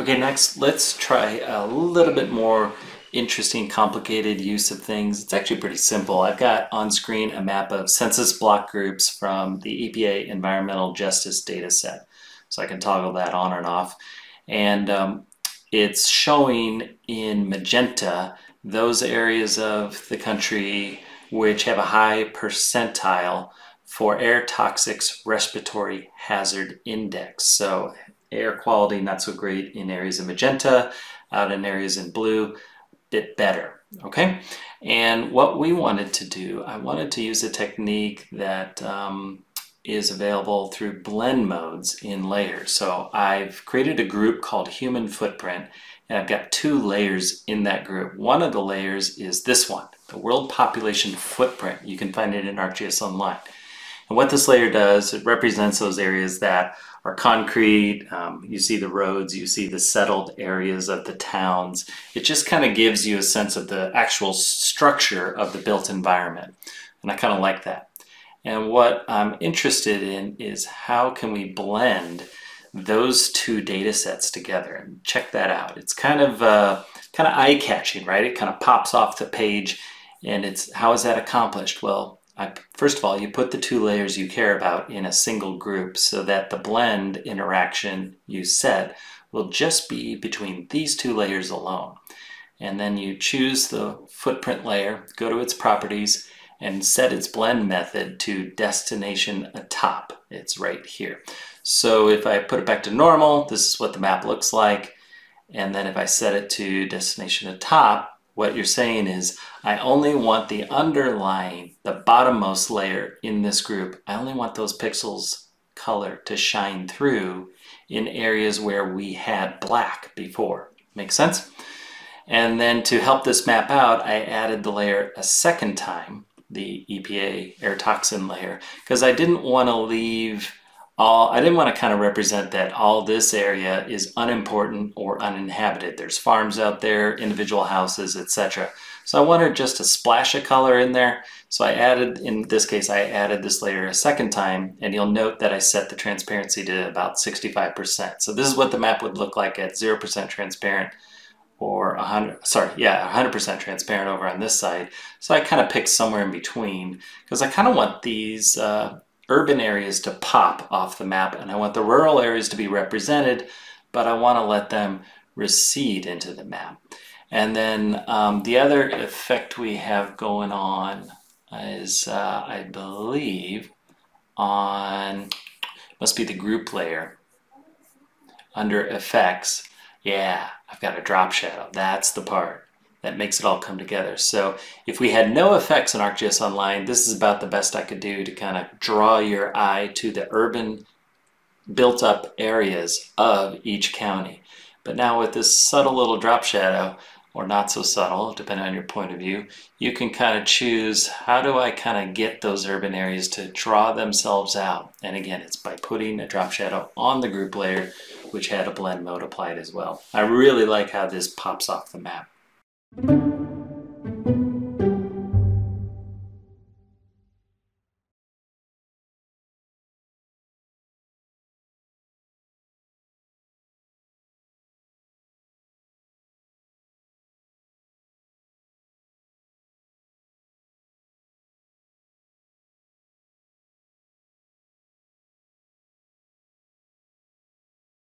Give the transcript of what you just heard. Okay, next, let's try a little bit more interesting, complicated use of things. It's actually pretty simple. I've got on screen a map of census block groups from the EPA Environmental Justice data set. So I can toggle that on and off. And it's showing in magenta those areas of the country which have a high percentile for air toxics respiratory hazard index. So air quality not so great in areas of magenta, out in areas in blue, bit better, okay? And what we wanted to do, I wanted to use a technique that is available through blend modes in layers. So I've created a group called Human Footprint, and I've got two layers in that group. One of the layers is this one, the World Population Footprint. You can find it in ArcGIS Online. And what this layer does, it represents those areas that are concrete, you see the roads, you see the settled areas of the towns. It just kind of gives you a sense of the actual structure of the built environment. And I kind of like that. And what I'm interested in is how can we blend those two data sets together, and check that out. It's kind of eye-catching, right? It kind of pops off the page, and it's, how is that accomplished? Well, first of all, you put the two layers you care about in a single group so that the blend interaction you set will just be between these two layers alone. And then you choose the footprint layer, go to its properties, and set its blend method to destination atop. It's right here. So if I put it back to normal, this is what the map looks like. And then if I set it to destination atop, what you're saying is, I only want the underlying, the bottommost layer in this group. I only want those pixels color to shine through in areas where we had black before. Make sense? And then to help this map out, I added the layer a second time, the EPA air toxin layer, because I didn't want to leave I didn't want to kind of represent that all this area is unimportant or uninhabited. There's farms out there, individual houses, etc. So I wanted just a splash of color in there. So I added, in this case, I added this layer a second time, and you'll note that I set the transparency to about 65%. So this is what the map would look like at 0% transparent, or 100% transparent over on this side. So I kind of picked somewhere in between, because I kind of want these urban areas to pop off the map, and I want the rural areas to be represented, but I want to let them recede into the map. And then the other effect we have going on is, I believe, on, must be the group layer, under effects. Yeah, I've got a drop shadow. That's the part that makes it all come together. So if we had no effects in ArcGIS Online, this is about the best I could do to kind of draw your eye to the urban built-up areas of each county. But now with this subtle little drop shadow, or not so subtle, depending on your point of view, you can kind of choose, how do I kind of get those urban areas to draw themselves out? And again, it's by putting a drop shadow on the group layer, which had a blend mode applied as well. I really like how this pops off the map. Thank you.